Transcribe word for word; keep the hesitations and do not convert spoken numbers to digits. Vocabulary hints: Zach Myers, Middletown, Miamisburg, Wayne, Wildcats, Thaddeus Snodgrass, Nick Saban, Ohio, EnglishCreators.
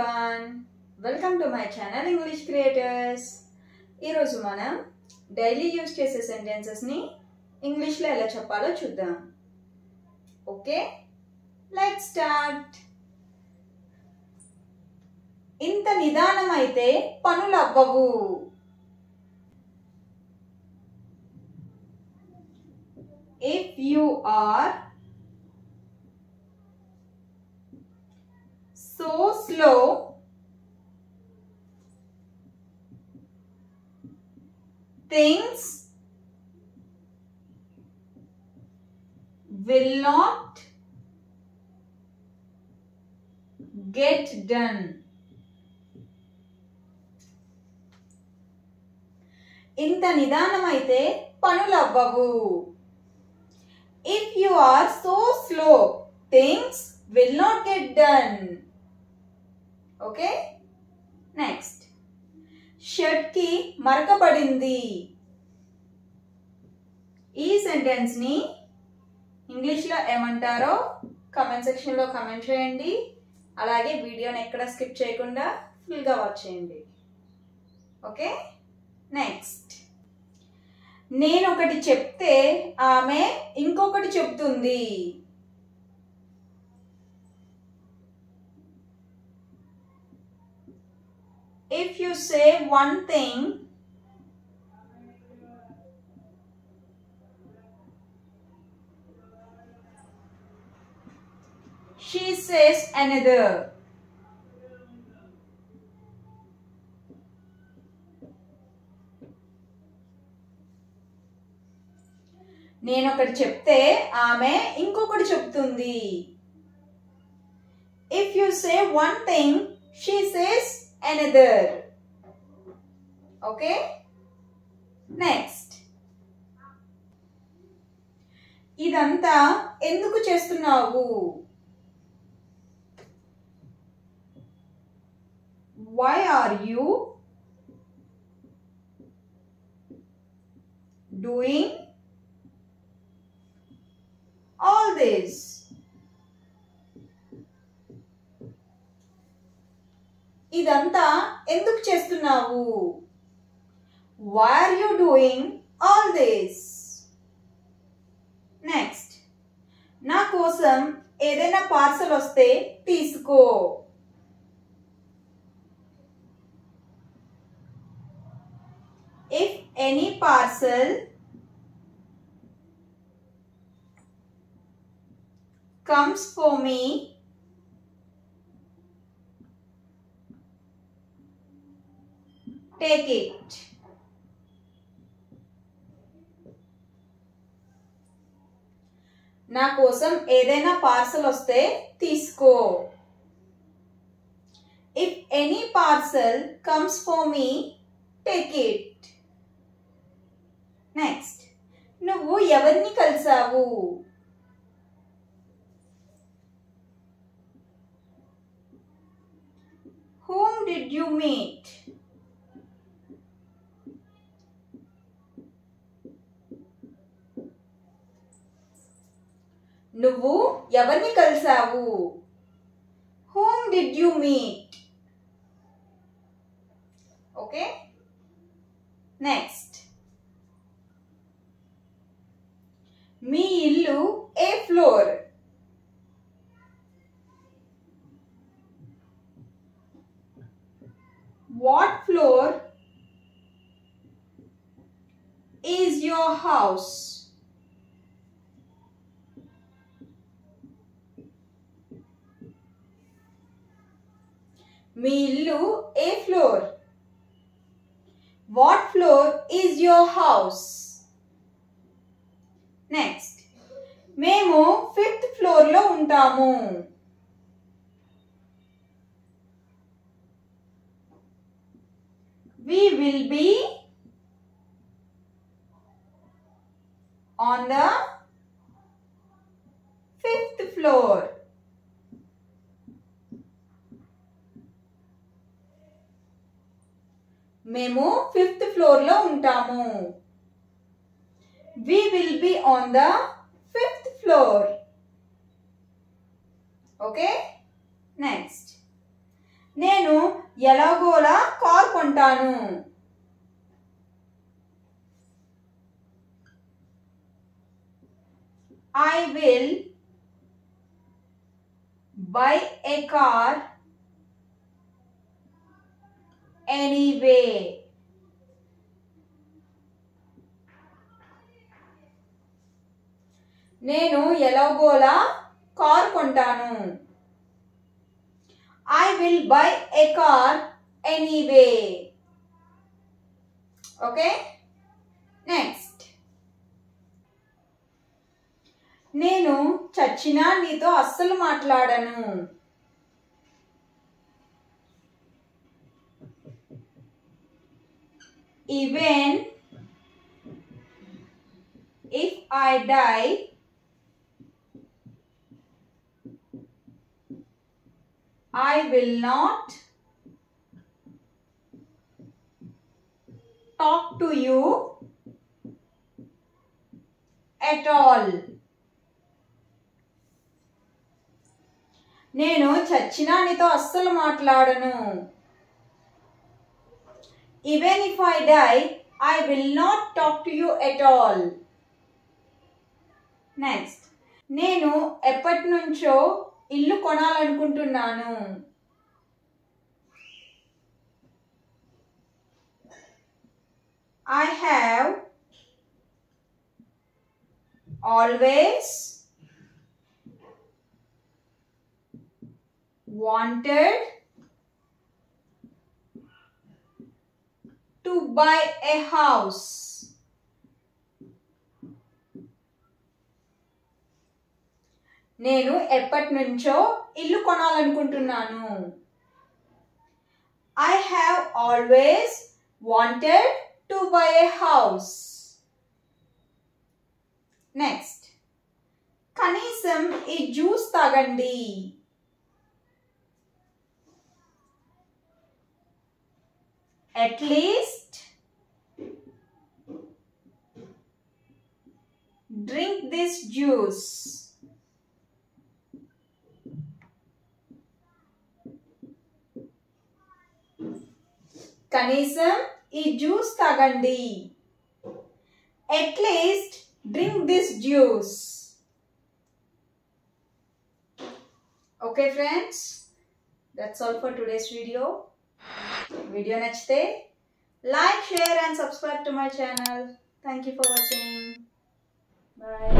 everyone, welcome to my channel English Creators. Ee roju manam daily use chese sentences ni English lo ela cheppalo chuddam. Okay, let's start. Inta nidanam aithe panulu avvavu. If you are so slow, things will not get done. Inta nidhanamaithe panulu avvavu. If you are so slow, things will not get done. Okay, next. Shirt ki marka padindi. Ee sentence ni English lo emantaro comment section lo comment cheyandi. Alage video ni ekkada skip cheyakunda full ga watch cheyandi. Okay, next. Nenu okati chepte aame inkokati cheptundi. If you say one thing, she says another. Nenu okati chepte aame inkokati cheptundi. If you say one thing, she says another. Okay, next. Idanta enduku chestunnavu? Why are you doing all this? Idanta enduku chestunnavu? Why are you doing all this? Next. Na kosam edaina parcel oste teesuko. If any parcel comes for me, take it. Na kosam edaina parcel oste teesuko. If any parcel comes for me, take it. Next. Nuvvu evarni kalisavu? Whom did you meet? Nuvvu evarni kalisavu? Whom did you meet? Okay, next. Mi illu A floor. What floor is your house? మీ ఇల్లు ఏ floor? What floor is your house? Next. మేము fifth floor లో ఉంటాము. We will be on the fifth floor. మేము fifth floor లో ఉంటాము. We will be on the fifth floor. Okay, next. నేను ఎలాగోలా కార్ కొంటాను. I will buy a car anyway. నేను ఎలాగోలా కార్ కొంటాను. I will buy a car anyway. Okay, next. నేను చచ్చినా నీతో అస్సలు మాట్లాడను. Even if I die, I will not talk to you at all. నేను చచ్చినా నీతో అస్సలు మాట్లాడను. Even if I die, I will not talk to you at all. Next. నేను ఎప్పటి నుంచో ఇల్లు కొనాలనుకుంటున్నాను. I have always wanted to buy a house. నేను ఎప్పటి నుంచో ఇల్లు కొనాలనుకుంటున్నాను. I have always wanted to buy a house. Next. కనీసం ఈ జ్యూస్ తాగండి. At least drink this juice. కనీసం ఈ జ్యూస్ తాగండి. At least drink this juice. Okay friends, that's all for today's video. Video నచ్చితే like, share and subscribe to my channel. Thank you for watching. Bye.